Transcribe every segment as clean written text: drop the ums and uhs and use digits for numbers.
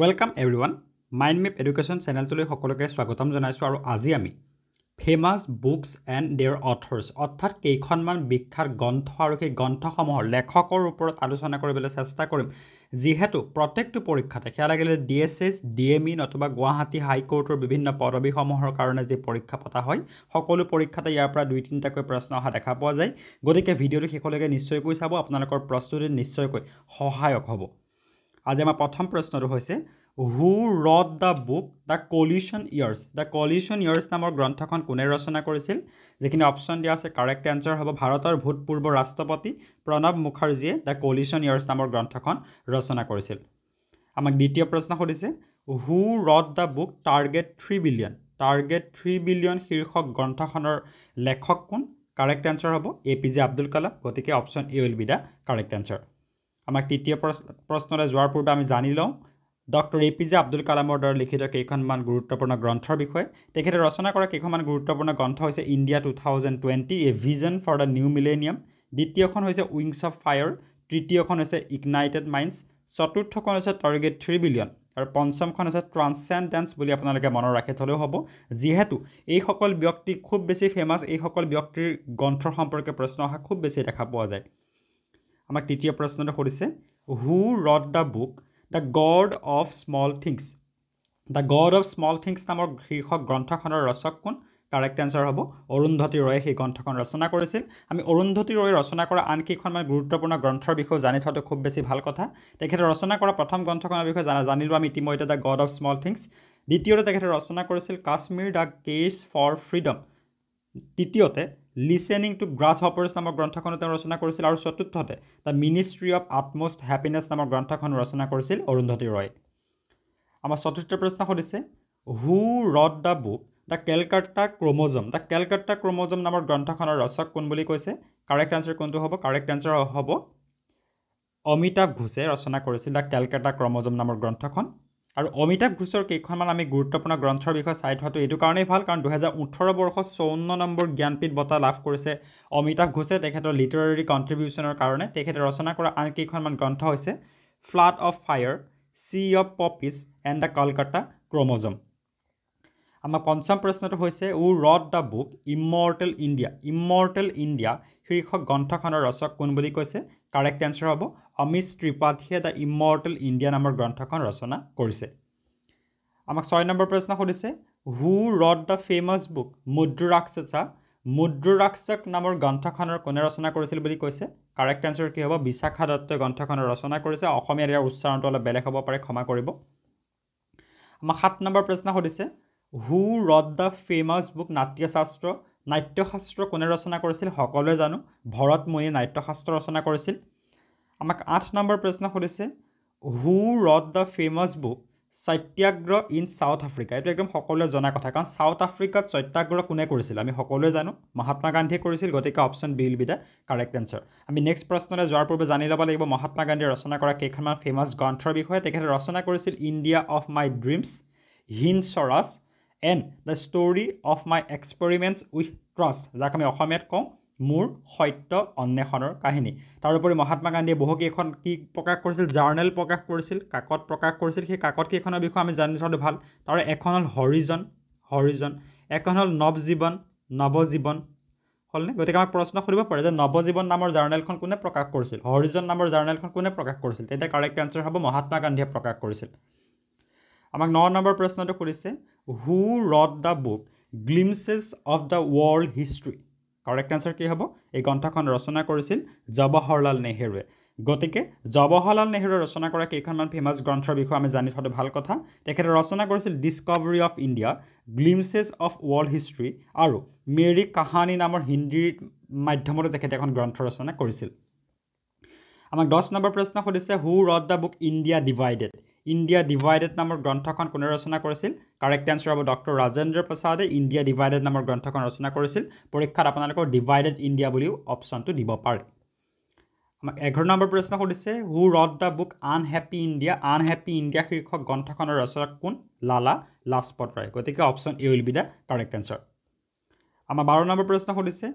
Welcome everyone. Mind Map Education channel to সকলোকে স্বাগতম জনাইছো আৰু আজি আমি famous books and their authors অৰ্থাৎ কেইখনমান বিখ্যাত গ্ৰন্থ আৰু সেই গ্ৰন্থসমূহৰ লেখকৰ ওপৰত আলোচনা কৰিবলৈ চেষ্টা কৰিম যিহেতু প্ৰত্যেকটো পৰীক্ষাতে খেলা লাগিলে DSS DME অথবা গুৱাহাটী হাইকোৰ্টৰ বিভিন্ন পদবীসমূহৰ কাৰণে যে পৰীক্ষা পতা হয় সকলো পৰীক্ষাতে ইয়াৰ পৰা দুই তিনটাকৈ প্ৰশ্ন অহা দেখা পোৱা যায় গতিকে ভিডিঅটো শেষলৈকে নিশ্চয়কৈ চাব আপোনালোকৰ প্ৰস্তুতি নিশ্চয়কৈ সহায়ক হ'ব আজি আমাৰ প্ৰথম প্ৰশ্নটো হৈছে Who wrote the book The Coalition Years The Coalition Years নামৰ গ্ৰন্থখন কোনে ৰচনা কৰিছিল যেখিনি অপচন দিয়া আছে কাৰেক্ট আনসাৰ হ'ব ভাৰতৰ ভূতপূৰ্ব ৰাষ্ট্ৰপতি প্ৰণৱ মুখাৰ্জীয়ে The Coalition Years নামৰ গ্ৰন্থখন ৰচনা কৰিছিল আমাক দ্বিতীয় প্ৰশ্ন সুধিছে Who wrote the book Target 3 billion শীৰ্ষক গ্ৰন্থখনৰ লেখক কোন কাৰেক্ট আনসার হ'ব APJ Abdul Kalam গতিকে option A will be the correct answer আমাক তৃতীয় প্ৰশ্নৰে যোৱাৰ পূৰ্বে আমি জানি লওঁ ডক্টৰ এপিজে আব্দুল কালামৰ দ্বাৰা লিখিত কেইখনমান গুৰুত্বপূৰ্ণ গ্ৰন্থৰ বিষয়ে তেখেতে ৰচনা কৰা কেইখনমান গুৰুত্বপূৰ্ণ গ্ৰন্থ হৈছে India 2020 a vision for the new millennium দ্বিতীয়খন হৈছে উইংস অফ ফায়াৰ তৃতীয়খন হৈছে ইগনাইটেড মাইন্ডছ চতুৰ্থখন হৈছে টাৰ্গেট 3 বিলিয়ন আৰু পঞ্চমখন হৈছে ট্ৰান্সচেন্ডেন্স বুলি আপোনালোকে মনত ৰাখি থলেও হ'ব যিহেতু এই সকল ব্যক্তি খুব বেছি ফেমাস এই সকল ব্যক্তিৰ গ্ৰন্থৰ সম্পৰ্কে প্ৰশ্ন অহা খুব বেছি দেখা পোৱা যায় আমাক তৃতীয় প্ৰশ্নটো কৰিছে who wrote the book The God of Small Things The God of Small Things নামৰ শীৰ্ষক গ্ৰন্থখনৰ ৰচক কোন কাৰেক্ট আনসাৰ হ'ব অৰুন্ধতি ৰয়ে সেই গ্ৰন্থখন ৰচনা কৰিছিল আমি অৰুন্ধতি ৰয়ে ৰচনা কৰা আন কেইখনমান গুৰুত্বপূৰ্ণ গ্ৰন্থৰ বিষয়ে জানি থোৱাটো খুব বেছি ভাল কথা তেখেতে ৰচনা কৰা প্ৰথম গ্ৰন্থখনৰ বিষয়ে জানিলো আমি ইতিমধ্যে The God of Small Things দ্বিতীয়তে তেখেতে ৰচনা কৰিছিল Kashmir The Case for Freedom তৃতীয়তে Listening to Grasshoppers নামৰ গ্ৰন্থখন তেওঁ ৰচনা কৰিছিল আৰু চতুৰ্থতে The Ministry of Utmost Happiness নামৰ গ্ৰন্থখন ৰচনা কৰিছিল অৰুন্ধতি ৰয় আমাৰ চতুৰ্থ প্ৰশ্ন সুধিছে Who wrote the book The Calcutta Chromosome The Calcutta Chromosome নামৰ গ্ৰন্থখনৰ ৰচক কোন বুলি কৈছে কাৰেক্ট আনসাৰ কোনটো হ'ব কাৰেক্ট আনসাৰ হ'ব অমিতাভ ঘোষে ৰচনা কৰিছিল The Calcutta Chromosome নামৰ গ্ৰন্থখন আৰু অমিতাভ ঘোষৰ কেইখনমান আমি গুৰুত্বপূৰ্ণ গ্ৰন্থৰ বিষয়ে চাই থোৱাটো এইটো কাৰণেই ভাল কাৰণ 2018 বৰ্ষত 54 নম্বৰ জ্ঞানপীঠ বঁটা লাভ কৰিছে অমিতাভ ঘোষে তেখেতৰ লিটাৰেৰী কন্ট্ৰিবিউচনৰ কাৰণে তেখেতে ৰচনা কৰা আন কেইখনমান গ্ৰন্থ হৈছে Flood of Fire, Sea of Poppies and The Calcutta Chromosome আমাৰ পঞ্চম প্ৰশ্নটো হৈছে Who wrote the book Immortal India শীৰ্ষক গ্ৰন্থখনৰ ৰচক কোন বুলি কৈছে কাৰেক্ট আনসাৰ হ'ব Amish Tripathi the Immortal India নামৰ গ্ৰন্থখন ৰচনা কৰিছে আমাক 6 নম্বৰ প্ৰশ্ন সুধিছে Who wrote the famous book মুদ্ৰাৰাক্ষস নামৰ গ্ৰন্থখনৰ কোনে ৰচনা কৰিছিল বুলি কৈছে কাৰেক্ট আনসাৰ কি হ'ব বিশাখা দত্ত গ্ৰন্থখনৰ ৰচনা কৰিছে অসমীয়াৰ উচ্চাৰণটো অলপ বেলেগ হ'ব পাৰে ক্ষমা কৰিব আমাক 7 নম্বৰ প্ৰশ্ন সুধিছে Who wrote the famous book Natya Shastra কোনে ৰচনা কৰিছিল সকলোৱে জানো ভৰত মুনি নাট্য শাস্ত্ৰ ৰচনা কৰিছিল আমাক 8 নম্বৰ প্ৰশ্ন সুধিছে Who wrote the famous book satyagraha in South Africa এটো একদম সকলোৱে জনা কথা কাৰণ সাউথ আফ্ৰিকাত সত্যাগ্ৰহ কোনে কৰিছিল আমি সকলোৱে জানো মহাত্মা গান্ধীয়ে কৰিছিল গতিকে option B will be the correct answer আমি নেক্সট প্ৰশ্নলৈ যোৱাৰ পূৰ্বে জানি ল'ব লাগিব মহাত্মা গান্ধীয়ে ৰচনা কৰা কেইখনমান ফেমাস গ্ৰন্থৰ বিষয়ে তেখেতে ৰচনা কৰিছিল India of my dreams Hind Swaraj and the story of my experiments with truth যাক আমি অসমীয়াত কওঁ মোৰ সত্য অন্বেষণৰ কাহিনী তাৰোপৰি মহাত্মা গান্ধীয়ে বহুকেইখন কি প্ৰকাশ কৰিছিল জাৰ্নেল প্ৰকাশ কৰিছিল কাকত প্ৰকাশ কৰিছিল সেই কাকত কেইখনৰ বিষয়ে আমি জানি থোৱাটো ভাল তাৰ এখন হ'ল হৰিজন এখন হ'ল নৱজীৱন হ'লনে গতিকে আমাক প্ৰশ্ন কৰিব পাৰে যে নৱজীৱন নামৰ জাৰ্নেলখন কোনে প্ৰকাশ কৰিছিল হৰিজন নামৰ জাৰ্নেলখন কোনে প্ৰকাশ কৰিছিল তেন্তে কাৰেক্ট আনসাৰ হ'ব মহাত্মা গান্ধীয়ে প্ৰকাশ কৰিছিল আমাক 9 নম্বৰ প্ৰশ্নটো কৰিছে Who wrote the book Glimpses of the World History Correct answer কি হ'ব এই গ্ৰন্থখন ৰচনা কৰিছিল জৱাহৰলাল নেহৰুৱে গতিকে জৱাহৰলাল নেহৰুৱে ৰচনা কৰা কেইখনমান ফেমাস গ্ৰন্থৰ বিষয়ে আমি জানি থোৱাটো ভাল কথা তেখেতে ৰচনা কৰিছিল Discovery of India, Glimpses of World History আৰু মেৰী কাহানী নামৰ হিন্দী মাধ্যমৰ তেখেতে এখন গ্ৰন্থ ৰচনা কৰিছিল আমাক 10 নম্বৰ প্ৰশ্ন সুধিছে Who wrote the book India Divided নামৰ গ্ৰন্থখন কোনে ৰচনা কৰিছিল কাৰেক্ট আনসাৰ হ'ব ডক্টৰ ৰাজেন্দ্ৰ প্ৰসাদে ইণ্ডিয়া ডিভাইডেড নামৰ গ্ৰন্থখন ৰচনা কৰিছিল পৰীক্ষাত আপোনালোকৰ ডিভাইডেড ইণ্ডিয়া বুলিও অপচনটো দিব পাৰে আমাক 11 নম্বৰ প্ৰশ্ন সুধিছে Who wrote the book Unhappy India শীৰ্ষক গ্ৰন্থখনৰ ৰচক কোন লালা লাজপত ৰায় গতিকে option A will be the correct answer আমাৰ 12 নম্বৰ প্ৰশ্ন সুধিছে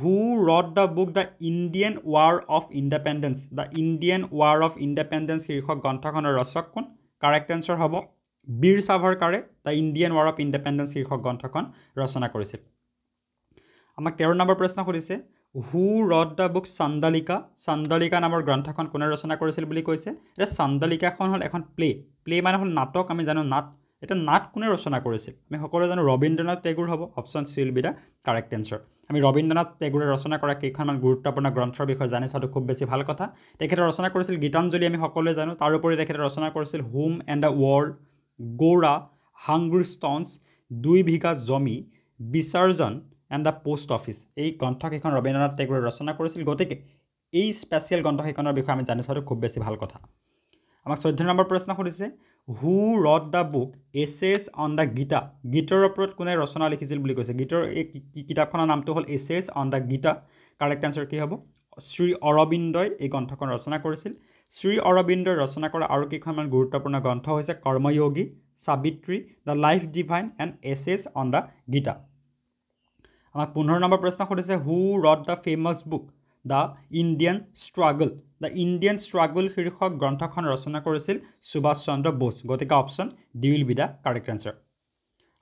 Who wrote the book The Indian War of Independence The Indian War of Independence শীৰ্ষক গ্ৰন্থখনৰ ৰচক কোন কাৰেক্ট অ্যানসাৰ হবো বীৰ সাভাৰকাৰে the Indian war of independence শীৰ্ষক গ্ৰন্থখন ৰচনা কৰিছিল। আমাক ১৩ নম্বৰ প্ৰশ্ন কৰিছে হু ৰড দ্য বুক সান্দালিকা, সান্দালিকা নামৰ গ্ৰন্থখন কোনে ৰচনা কৰিছিল বুলি কৈছে। এটা সান্দালিকাখন হ'ল এখন প্লে, প্লে মানে হ'ল নাটক, আমি জানো নাট, এটা নাট কোনে ৰচনা কৰিছিল আমি সকলোৱে জানো ৰবীন্দ্ৰনাথ টেগুৰ হ'ব। Option C will be the correct answer. আমি ৰবীন্দ্ৰনাথ টেগুৰে ৰচনা কৰা কেইখনমান গুৰুত্বপূৰ্ণ গ্ৰন্থৰ বিষয়ে জানি থোৱাটো খুব বেছি ভাল কথা। তেখেতে ৰচনা কৰিছিল গীতাঞ্জলি, আমি সকলোৱে জানো। তাৰোপৰি তেখেতে ৰচনা কৰিছিল home and the world, Gora, hungry stones, 2 Bigha Jomi, Visarjan and the post office. এই গ্ৰন্থকেইখন ৰবীন্দ্ৰনাথ টেগুৰে ৰচনা কৰিছিল, গতিকে এই স্পেচিয়েল গ্ৰন্থকেইখনৰ বিষয়ে আমি জানি থোৱাটো খুব বেছি ভাল কথা। আমাক 14 নম্বৰ প্ৰশ্ন সুধিছে who wrote the book essays on the Gita, গীতৰ ওপৰত কোনে ৰচনা লিখিছিল বুলি কৈছে। গীতৰ এই কিতাপখনৰ নামটো হ'ল essays on the Gita. Correct answer কি হ'ব, শ্ৰী অৰবিন্দই এই গ্ৰন্থখন ৰচনা কৰিছিল। শ্ৰী অৰবিন্দই ৰচনা কৰা আৰু কেইখনমান গুৰুত্বপূৰ্ণ গ্ৰন্থ হৈছে Karmayogi, Savitri, the life divine and essays on the Gita. আমাক 15 নম্বৰ প্ৰশ্ন সুধিছে who wrote the famous book the Indian struggle, the Indian struggle শীৰ্ষক গ্ৰন্থখন ৰচনা কৰিছিল সুভাষ চন্দ্ৰ বোস। গতিকে option D will be the correct answer.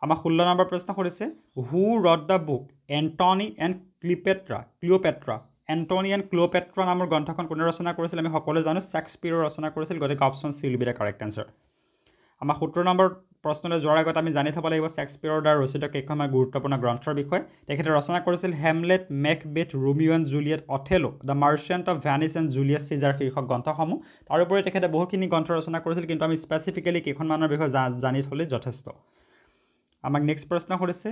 আমাক 16 নম্বৰ প্ৰশ্ন সুধিছে who wrote the book Antony and Cleopatra, Cleopatra, Antony and Cleopatra নামৰ গ্ৰন্থখন কোনে ৰচনা কৰিছিল আমি সকলোৱে জানো শ্বেক্সপিয়াৰে ৰচনা কৰিছিল। গতিকে option C will be the correct answer. আমাৰ 17 নম্বৰ প্ৰশ্নলৈ যোৱাৰ আগত আমি জানি থ'ব লাগিব শ্বেক্সপিয়াৰৰ দ্বাৰা ৰচিত কেইখনমান গুৰুত্বপূৰ্ণ গ্ৰন্থৰ বিষয়ে। তেখেতে ৰচনা কৰিছিল Hamlet, Macbeth, Romeo and Juliet, Othello, the Merchant of Venice and Julius Caesar শীৰ্ষক গ্ৰন্থসমূহ। তাৰোপৰি তেখেতে বহুখিনি গ্ৰন্থ ৰচনা কৰিছিল, কিন্তু আমি স্পেচিফিকেলি কেইখনমানৰ বিষয়ে জানি থ'লে যথেষ্ট। আমাক নেক্সট প্ৰশ্ন সুধিছে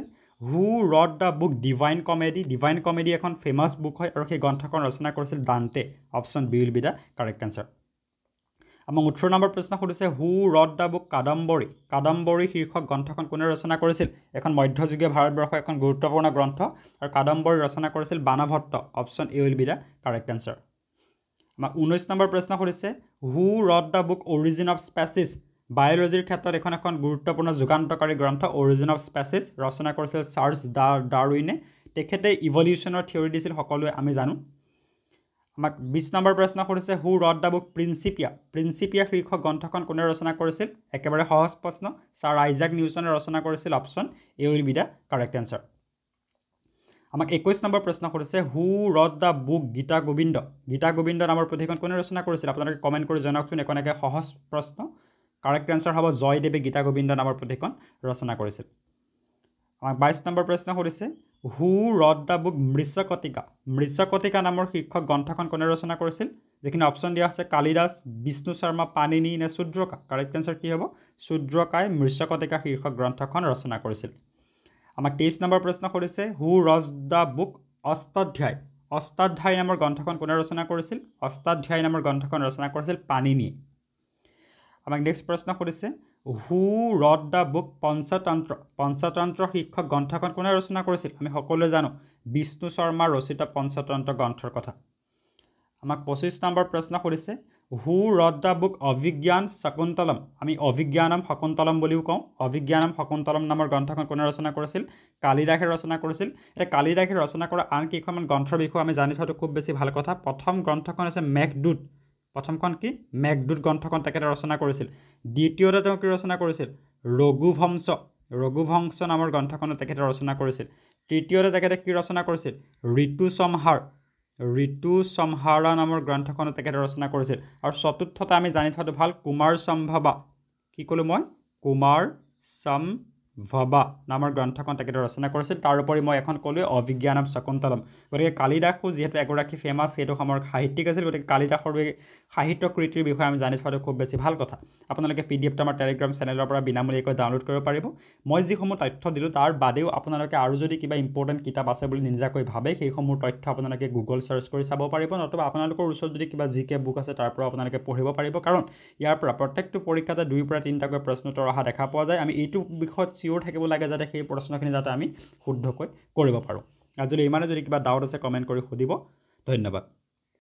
who wrote the book divine comedy, divine comedy এখন ফেমাছ বুক হয় আৰু সেই গ্ৰন্থখন ৰচনা কৰিছিল Dante. Option B will be the correct answer. আমাক 18 নম্বৰ প্ৰশ্ন সুধিছে who wrote the book Kadambari, Kadambari শীৰ্ষক গ্ৰন্থখন কোনে ৰচনা কৰিছিল। এখন মধ্যযুগীয় ভাৰতবৰ্ষৰ এখন গুৰুত্বপূৰ্ণ গ্ৰন্থ আৰু কাদম্বৰী ৰচনা কৰিছিল Banabhatta. Option A will be the correct answer. আমাক 19 নম্বৰ প্ৰশ্ন সুধিছে who wrote the book origin of species, বায়'লজিৰ ক্ষেত্ৰত এখন গুৰুত্বপূৰ্ণ যুগান্তকাৰী গ্ৰন্থ অৰিজিন অফ স্পেচিছ ৰচনা কৰিছিল চাৰ্লছ ডাৰউইনে। তেখেতে ইভলিউশ্যনৰ থিয়ৰী দিছিল, সকলোৱে আমি জানো। আমাক 20 নম্বৰ প্ৰশ্ন সুধিছে who wrote the book Principia, Principia শীৰ্ষক গ্ৰন্থখন কোনে ৰচনা কৰিছিল। একেবাৰে সহজ প্ৰশ্ন, ছাৰ আইজাক নিউটনে ৰচনা কৰিছিল। Option A will be the correct answer. আমাক 21 নম্বৰ প্ৰশ্ন সুধিছে who wrote the book Gita Govinda, Gita Govinda নামৰ পুথিখন কোনে ৰচনা কৰিছিল। আপোনালোকে কমেণ্ট কৰি জনাওকচোন। একোনাকে সহজ প্ৰশ্ন, কাৰেক্ট এনচাৰ হ'ব জয়দেৱে গীতা গোবিন্দ নামৰ পুথিখন ৰচনা কৰিছিল। আমাক 22 নম্বৰ প্ৰশ্ন সুধিছে who wrote the book Mrichchhakatika, Mrichchhakatika নামৰ শীৰ্ষক গ্ৰন্থখন কোনে ৰচনা কৰিছিল। যিখিনি অপশ্যন দিয়া আছে কালিদাস, বিষ্ণু শৰ্মা, পাণিনি নে সুদ্ৰকা। কাৰেক্ট এনচাৰ কি হ'ব, সুদ্ৰকাই মৃচ্ছকটিকা শীৰ্ষক গ্ৰন্থখন ৰচনা কৰিছিল। আমাক 23 নম্বৰ প্ৰশ্ন সুধিছে who wrote the book Ashtadhyayi, Ashtadhyayi নামৰ গ্ৰন্থখন কোনে ৰচনা কৰিছিল। অষ্টাধ্যায় নামৰ গ্ৰন্থখন ৰচনা কৰিছিল পাণিনিয়ে। আমাক নেক্সট প্ৰশ্ন সুধিছে who wrote the book Panchatantra, Panchatantra শীৰ্ষক গ্ৰন্থখন কোনে ৰচনা কৰিছিল। আমি সকলোৱে জানো বিষ্ণু শৰ্মা ৰচিত পঞ্চতন্ত্ৰ গ্ৰন্থৰ কথা। আমাক 25 নম্বৰ প্ৰশ্ন সুধিছে who wrote the book Abhijnana Shakuntalam, আমি অভিজ্ঞানম শকুন্তলম বুলিও কওঁ। অভিজ্ঞানম শকুন্তলম নামৰ গ্ৰন্থখন কোনে ৰচনা কৰিছিল, কালিদাসে ৰচনা কৰিছিল। এতিয়া কালিদাসে ৰচনা কৰা আন কেইখনমান গ্ৰন্থৰ বিষয়ে আমি জানি থোৱাটো খুব বেছি ভাল কথা। প্ৰথম গ্ৰন্থখন হৈছে মেঘদূত, প্ৰথমখন কি মেঘদূত গ্ৰন্থখন তেখেতে ৰচনা কৰিছিল। দ্বিতীয়তে তেওঁ কি ৰচনা কৰিছিল, ৰঘুবংশ, ৰঘুবংশ নামৰ গ্ৰন্থখনো তেখেতে ৰচনা কৰিছিল। তৃতীয়তে তেখেতে কি ৰচনা কৰিছিল, ঋতুসম্হাৰ, ঋতুসম্হাৰা নামৰ গ্ৰন্থখনো তেখেতে ৰচনা কৰিছিল। আৰু চতুৰ্থতে আমি জানি থোৱাটো ভাল কুমাৰ সম্ভৱা, কি ক'লোঁ মই, কুমাৰ সম্ভৱা নামৰ গ্ৰন্থখন তেখেতে ৰচনা কৰিছিল। তাৰোপৰি মই এখন ক'লোৱে অভিজ্ঞানম শকুন্তলম। গতিকে কালিদাসো যিহেতু এগৰাকী ফেমাছ সেইটো সময়ৰ সাহিত্যিক আছিল, গতিকে কালিদাসৰ সাহিত্য কৃতিৰ বিষয়ে আমি জানি থোৱাটো খুব বেছি ভাল কথা। আপোনালোকে PDF-টো আমাৰ টেলিগ্ৰাম চেনেলৰ পৰা বিনামূলীয়াকৈ ডাউনলোড কৰিব পাৰিব। মই যিসমূহ তথ্য দিলোঁ তাৰ বাদেও আপোনালোকে আৰু যদি কিবা ইম্পৰ্টেণ্ট কিতাপ আছে বুলি নিজাকৈ ভাবে সেইসমূহ তথ্য আপোনালোকে গুগল চাৰ্চ কৰি চাব পাৰিব, নতুবা আপোনালোকৰ ওচৰত যদি কিবা জিকে বুক আছে তাৰ পৰা আপোনালোকে পঢ়িব পাৰিব। কাৰণ ইয়াৰ পৰা প্ৰত্যেকটো পৰীক্ষাতে 2 পৰা 3টাকৈ প্ৰশ্নোত্তৰ অহা দেখা পোৱা যায়। আমি এইটো বিষয়ত চিয়ৰ থাকিব লাগে যাতে সেই প্ৰশ্নখিনি যাতে আমি শুদ্ধকৈ কৰিব পাৰোঁ। আৰু যদি ইমানে যদি কিবা ডাউট আছে কমেণ্ট কৰি সুধিব। ধন্যবাদ।